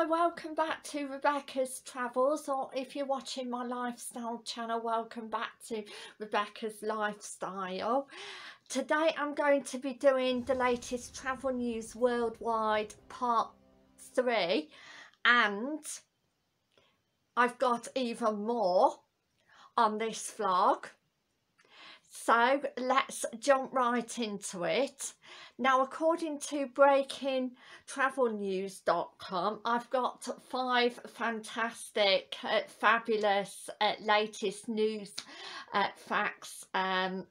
Hi, welcome back to Rebecca's Travels, or if you're watching my lifestyle channel, welcome back to Rebecca's Lifestyle. Today I'm going to be doing the latest travel news worldwide part 3, and I've got even more on this vlog. So let's jump right into it. Now, according to breakingtravelnews.com, I've got 5 fantastic, fabulous, latest news facts that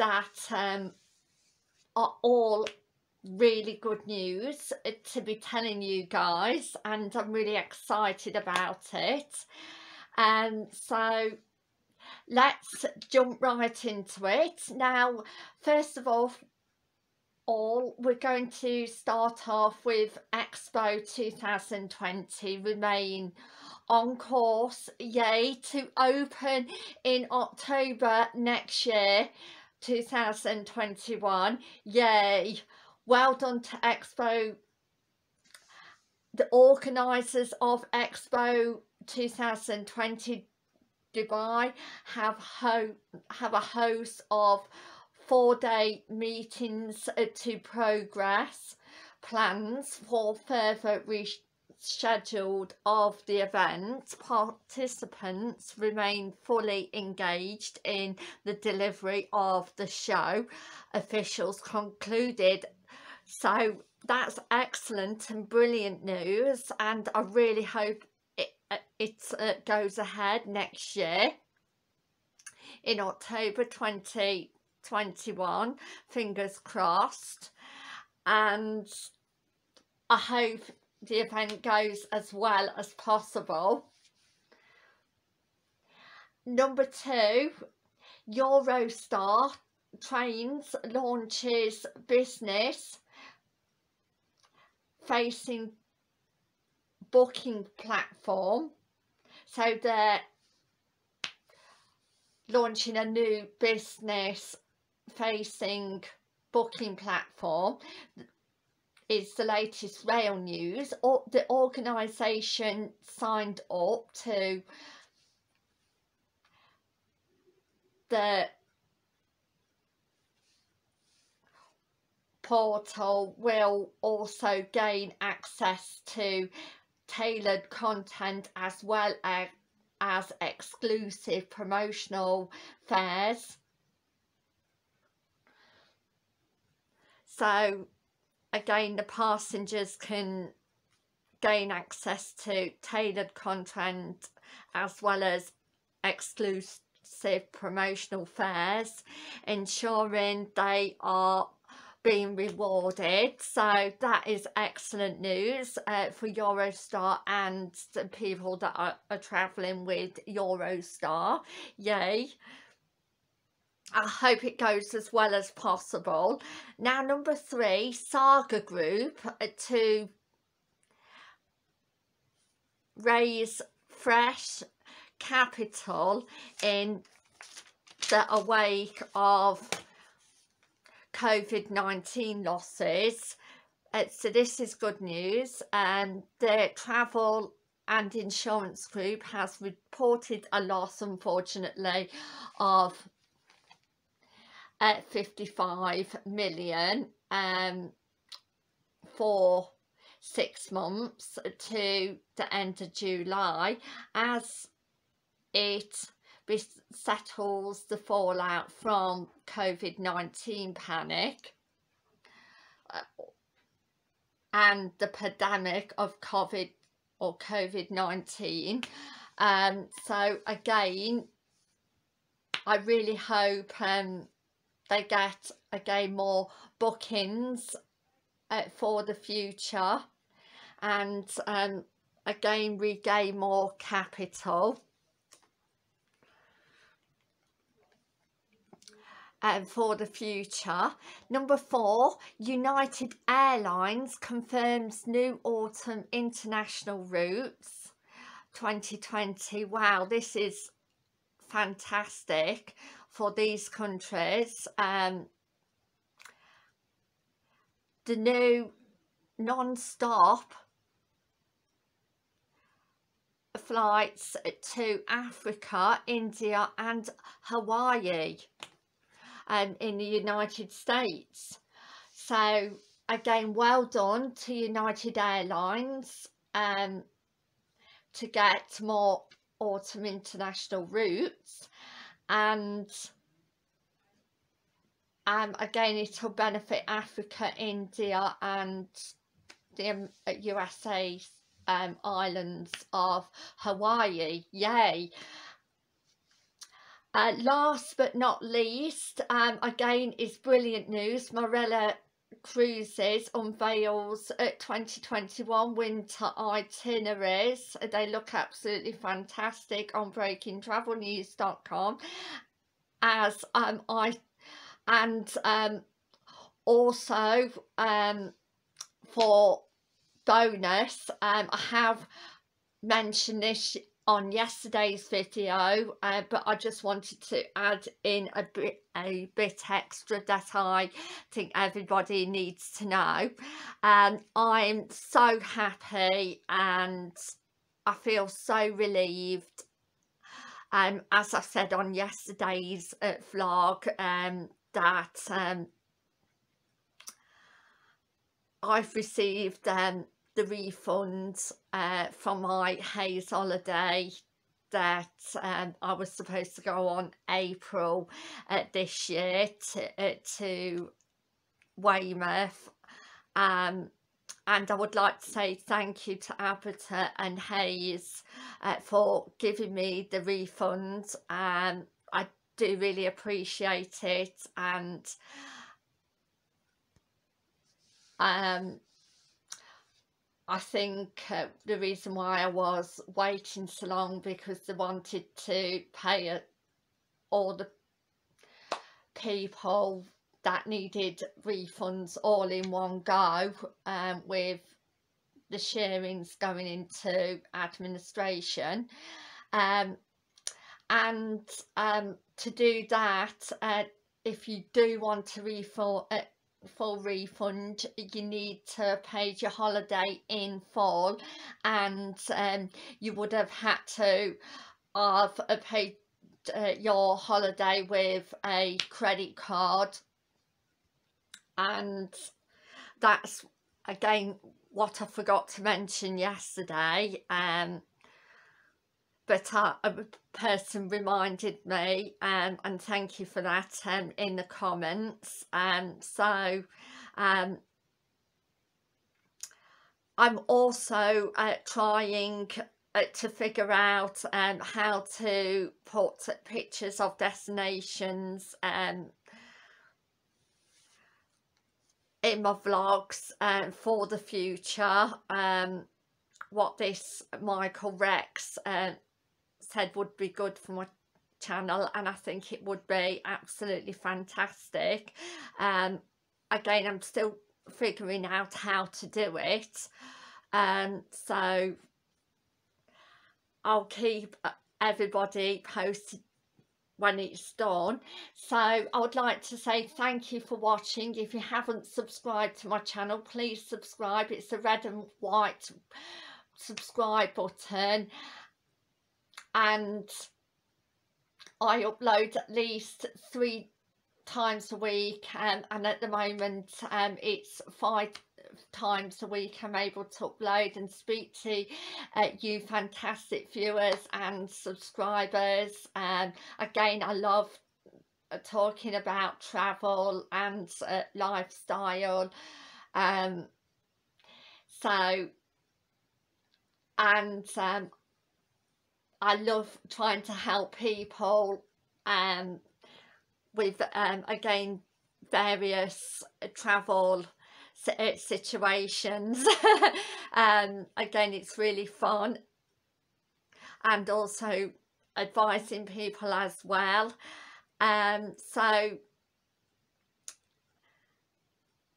are all really good news to be telling you guys, and I'm really excited about it. And so let's jump right into it. Now, first of all, we're going to start off with Expo 2020 remain on course, yay, to open in October next year, 2021, yay. Well done to Expo, the organisers of Expo 2020 Dubai have a host of 4-day meetings to progress plans for further rescheduled of the event. Participants remain fully engaged in the delivery of the show, officials concluded. So that's excellent and brilliant news, and I really hope it goes ahead next year in October 2021, fingers crossed, and I hope the event goes as well as possible. Number 2, Eurostar trains launches business facing booking platform. So they're launching a new business facing booking platform. It's the latest rail news. The organisation signed up to the portal, will also gain access to tailored content as well as exclusive promotional fairs. So again, the passengers can gain access to tailored content as well as exclusive promotional fairs, ensuring they are being rewarded. So that is excellent news for Eurostar and the people that are traveling with Eurostar, yay. I hope it goes as well as possible. Now, number 3, Saga Group to raise fresh capital in the wake of COVID-19 losses. So this is good news, and the travel and insurance group has reported a loss, unfortunately, of 55 million for 6 months to the end of July, as it settles the fallout from COVID-19 panic and the pandemic of COVID-19. So again, I really hope they get again more bookings for the future, and again regain more capital. For the future. Number 4, United Airlines confirms new autumn international routes 2020. Wow, this is fantastic for these countries. The new non-stop flights to Africa, India and Hawaii, and in the United States. So again, well done to United Airlines to get more autumn international routes, and again it will benefit Africa, India and the USA islands of Hawaii. Yay. Last but not least, again is brilliant news. Marella Cruises unveils 2021 winter itineraries. They look absolutely fantastic on breakingtravelnews.com, as also for bonus, I have mentioned this on yesterday's video, but I just wanted to add in a bit extra that I think everybody needs to know. I'm so happy and I feel so relieved. As I said on yesterday's vlog, that I've received the refund from my Hayes holiday that I was supposed to go on April this year to Weymouth, and I would like to say thank you to Abbott and Hayes for giving me the refund. I do really appreciate it, and I think the reason why I was waiting so long because they wanted to pay all the people that needed refunds all in one go, with the sharings going into administration, and to do that, if you do want a refund, full refund, you need to pay your holiday in full, and you would have had to have paid your holiday with a credit card, and that's again what I forgot to mention yesterday, but a person reminded me, and thank you for that in the comments. So I'm also trying to figure out how to put pictures of destinations in my vlogs for the future. What this Michael Rex said would be good for my channel, and I think it would be absolutely fantastic. Again, I'm still figuring out how to do it, so I'll keep everybody posted when it's done. So I would like to say thank you for watching. If you haven't subscribed to my channel, please subscribe. It's a red and white subscribe button, and I upload at least 3 times a week, and at the moment it's 5 times a week I'm able to upload and speak to you fantastic viewers and subscribers. Again, I love talking about travel and lifestyle, so, and I love trying to help people with again various travel situations. Again, it's really fun, and also advising people as well. So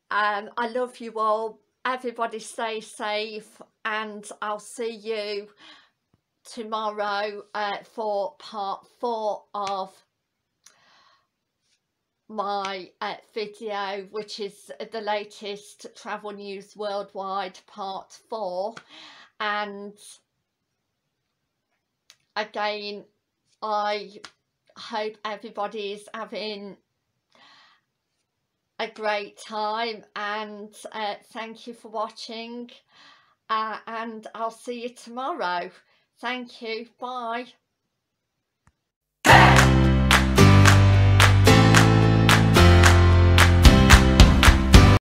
I love you all. Everybody stay safe, and I'll see you tomorrow for part 4 of my video, which is the latest travel news worldwide, part 4, and again I hope everybody's having a great time, and thank you for watching, and I'll see you tomorrow. Thank you, bye.